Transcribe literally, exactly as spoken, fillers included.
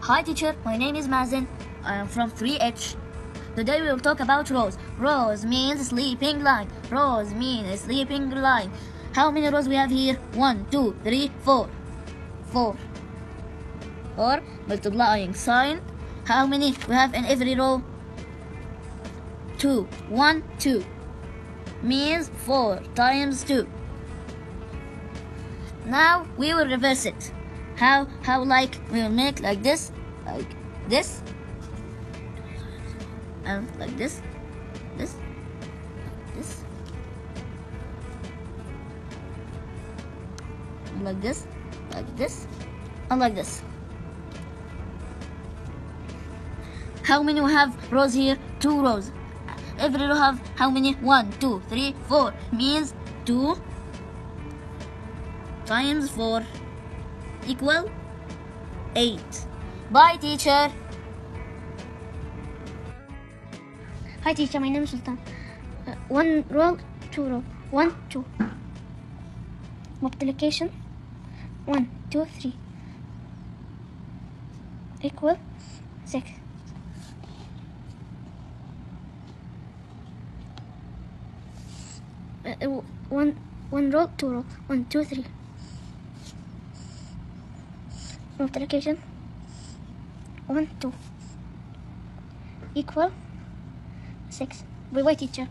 Hi teacher, my name is Mazen. I am from three H. Today we will talk about rows. Rows means sleeping line. Rows means sleeping line. How many rows we have here? One, two, three, four. Four. Or multiplying sign. How many we have in every row? Two. One, two. Means four times two. Now we will reverse it. How how like we will make like this, like this, and like this, this, this, and like this, like this, and like this. How many we have rows here? Two rows. Every row have how many? One, two, three, four. Means two times four equal eight. Bye teacher. Hi teacher, my name is Sultan. Uh, one row, two row. One, two. Multiplication. One, two, three. Equal six. Uh, one, one row, two row. One, two, three. Multiplication one, two equal six. Wait, wait, teacher.